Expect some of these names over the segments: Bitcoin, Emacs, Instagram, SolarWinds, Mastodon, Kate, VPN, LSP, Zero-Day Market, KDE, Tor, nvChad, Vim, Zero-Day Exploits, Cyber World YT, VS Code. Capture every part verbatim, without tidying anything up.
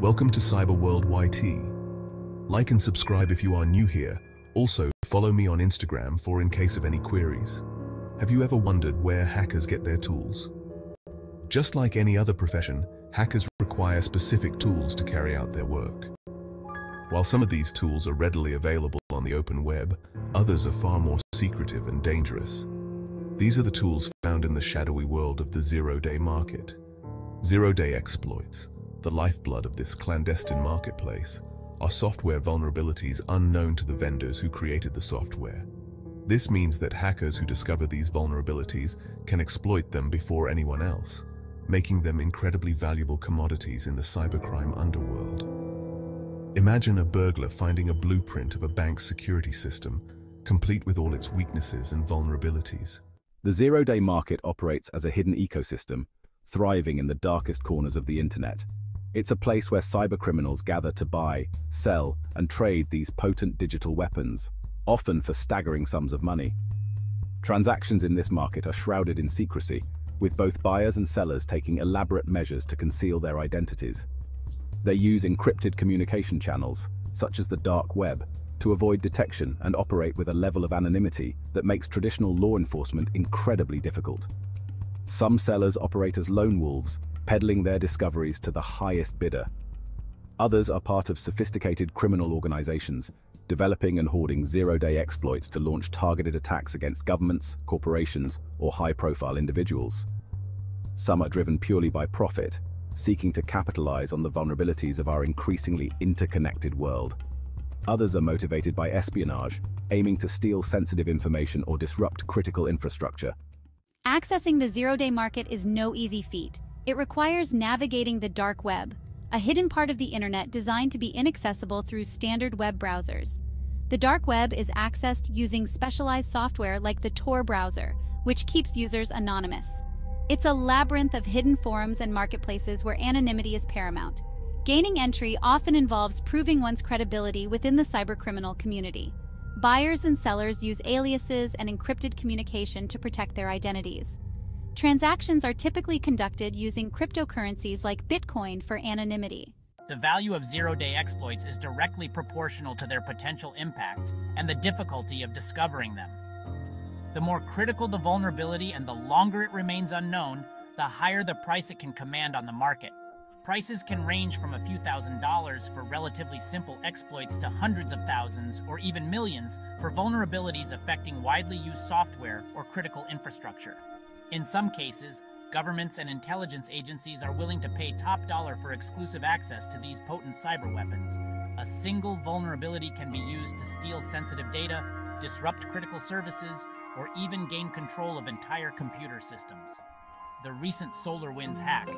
Welcome to Cyber World Y T. Like and subscribe if you are new here. Also, follow me on Instagram for in case of any queries. Have you ever wondered where hackers get their tools? Just like any other profession, hackers require specific tools to carry out their work. While some of these tools are readily available on the open web, others are far more secretive and dangerous. These are the tools found in the shadowy world of the zero-day market. Zero-day exploits, the lifeblood of this clandestine marketplace, are software vulnerabilities unknown to the vendors who created the software. This means that hackers who discover these vulnerabilities can exploit them before anyone else, making them incredibly valuable commodities in the cybercrime underworld. Imagine a burglar finding a blueprint of a bank's security system, complete with all its weaknesses and vulnerabilities. The zero-day market operates as a hidden ecosystem, thriving in the darkest corners of the internet. It's a place where cybercriminals gather to buy, sell, and trade these potent digital weapons, often for staggering sums of money. Transactions in this market are shrouded in secrecy, with both buyers and sellers taking elaborate measures to conceal their identities. They use encrypted communication channels, such as the dark web, to avoid detection and operate with a level of anonymity that makes traditional law enforcement incredibly difficult. Some sellers operate as lone wolves, peddling their discoveries to the highest bidder. Others are part of sophisticated criminal organizations, developing and hoarding zero-day exploits to launch targeted attacks against governments, corporations, or high-profile individuals. Some are driven purely by profit, seeking to capitalize on the vulnerabilities of our increasingly interconnected world. Others are motivated by espionage, aiming to steal sensitive information or disrupt critical infrastructure. Accessing the zero-day market is no easy feat. It requires navigating the dark web, a hidden part of the internet designed to be inaccessible through standard web browsers. The dark web is accessed using specialized software like the Tor browser, which keeps users anonymous. It's a labyrinth of hidden forums and marketplaces where anonymity is paramount. Gaining entry often involves proving one's credibility within the cybercriminal community. Buyers and sellers use aliases and encrypted communication to protect their identities. Transactions are typically conducted using cryptocurrencies like Bitcoin for anonymity. The value of zero-day exploits is directly proportional to their potential impact and the difficulty of discovering them. The more critical the vulnerability and the longer it remains unknown, the higher the price it can command on the market. Prices can range from a few thousand dollars for relatively simple exploits to hundreds of thousands or even millions for vulnerabilities affecting widely used software or critical infrastructure. In some cases, governments and intelligence agencies are willing to pay top dollar for exclusive access to these potent cyber weapons. A single vulnerability can be used to steal sensitive data, disrupt critical services, or even gain control of entire computer systems. The recent SolarWinds hack,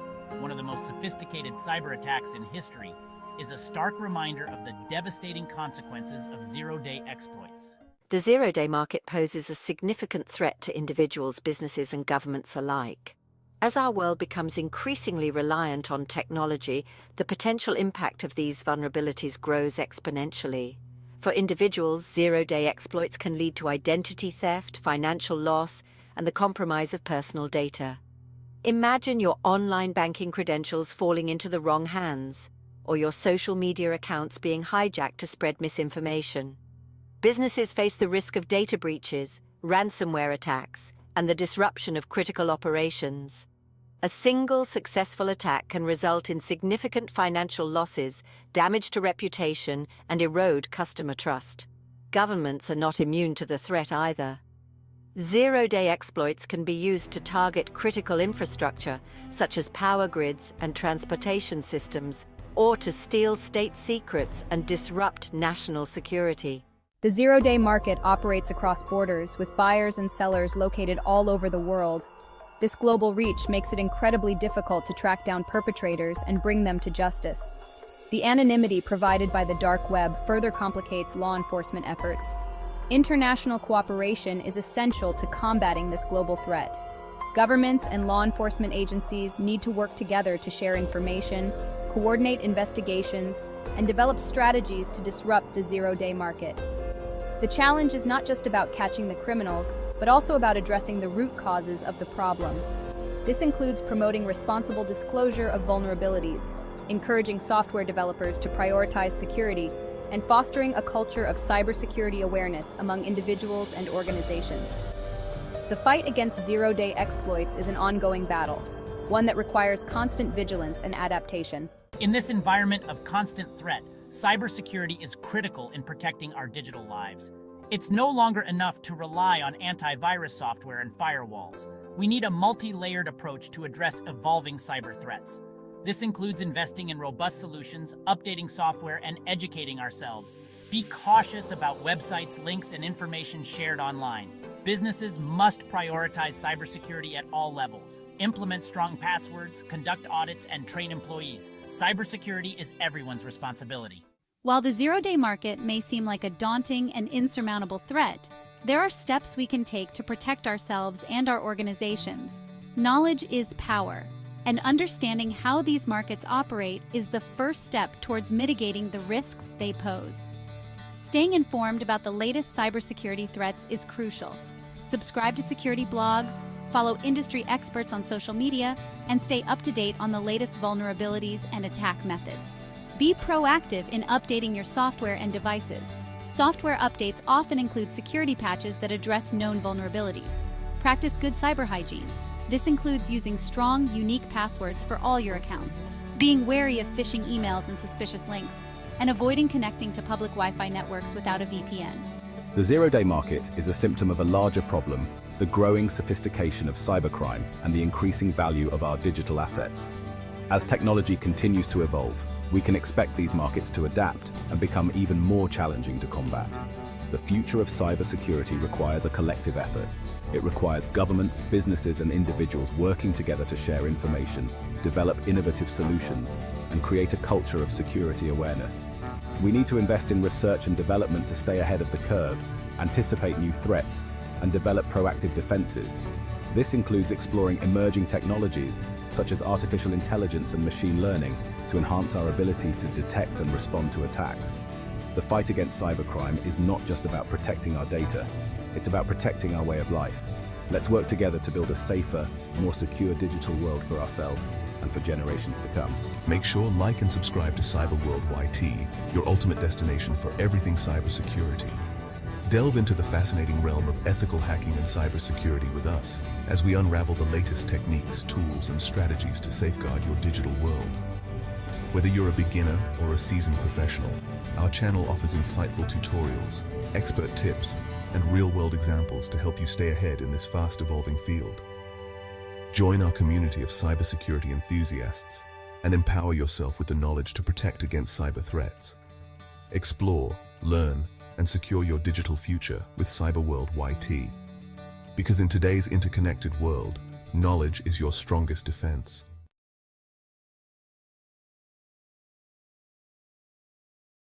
one of the most sophisticated cyber attacks in history, is a stark reminder of the devastating consequences of zero-day exploits. The zero-day market poses a significant threat to individuals, businesses, and governments alike. As our world becomes increasingly reliant on technology, the potential impact of these vulnerabilities grows exponentially. For individuals, zero-day exploits can lead to identity theft, financial loss, and the compromise of personal data. Imagine your online banking credentials falling into the wrong hands, or your social media accounts being hijacked to spread misinformation. Businesses face the risk of data breaches, ransomware attacks, and the disruption of critical operations. A single successful attack can result in significant financial losses, damage to reputation, and erode customer trust. Governments are not immune to the threat either. Zero-day exploits can be used to target critical infrastructure, such as power grids and transportation systems, or to steal state secrets and disrupt national security. The zero-day market operates across borders, with buyers and sellers located all over the world. This global reach makes it incredibly difficult to track down perpetrators and bring them to justice. The anonymity provided by the dark web further complicates law enforcement efforts. International cooperation is essential to combating this global threat. Governments and law enforcement agencies need to work together to share information, coordinate investigations, and develop strategies to disrupt the zero-day market. The challenge is not just about catching the criminals, but also about addressing the root causes of the problem. This includes promoting responsible disclosure of vulnerabilities, encouraging software developers to prioritize security, and fostering a culture of cybersecurity awareness among individuals and organizations. The fight against zero-day exploits is an ongoing battle, one that requires constant vigilance and adaptation. In this environment of constant threat, cybersecurity is critical in protecting our digital lives. It's no longer enough to rely on antivirus software and firewalls. We need a multi-layered approach to address evolving cyber threats. This includes investing in robust solutions, updating software, and educating ourselves. Be cautious about websites, links, and information shared online. Businesses must prioritize cybersecurity at all levels. Implement strong passwords, conduct audits, and train employees. Cybersecurity is everyone's responsibility. While the zero-day market may seem like a daunting and insurmountable threat, there are steps we can take to protect ourselves and our organizations. Knowledge is power, and understanding how these markets operate is the first step towards mitigating the risks they pose. Staying informed about the latest cybersecurity threats is crucial. Subscribe to security blogs, follow industry experts on social media, and stay up to date on the latest vulnerabilities and attack methods. Be proactive in updating your software and devices. Software updates often include security patches that address known vulnerabilities. Practice good cyber hygiene. This includes using strong, unique passwords for all your accounts, being wary of phishing emails and suspicious links, and avoiding connecting to public Wi-Fi networks without a V P N. The zero-day market is a symptom of a larger problem, the growing sophistication of cybercrime and the increasing value of our digital assets. As technology continues to evolve, we can expect these markets to adapt and become even more challenging to combat. The future of cybersecurity requires a collective effort. It requires governments, businesses, and individuals working together to share information, develop innovative solutions, and create a culture of security awareness. We need to invest in research and development to stay ahead of the curve, anticipate new threats, and develop proactive defenses. This includes exploring emerging technologies, such as artificial intelligence and machine learning, to enhance our ability to detect and respond to attacks. The fight against cybercrime is not just about protecting our data, it's about protecting our way of life. Let's work together to build a safer, more secure digital world for ourselves and for generations to come. Make sure like and subscribe to Cyber World Y T, your ultimate destination for everything cybersecurity. Delve into the fascinating realm of ethical hacking and cybersecurity with us as we unravel the latest techniques, tools, and strategies to safeguard your digital world. Whether you're a beginner or a seasoned professional, our channel offers insightful tutorials, expert tips, and real-world examples to help you stay ahead in this fast-evolving field. Join our community of cybersecurity enthusiasts and empower yourself with the knowledge to protect against cyber threats. Explore, learn, and secure your digital future with Cyber World Y T. Because in today's interconnected world, knowledge is your strongest defense.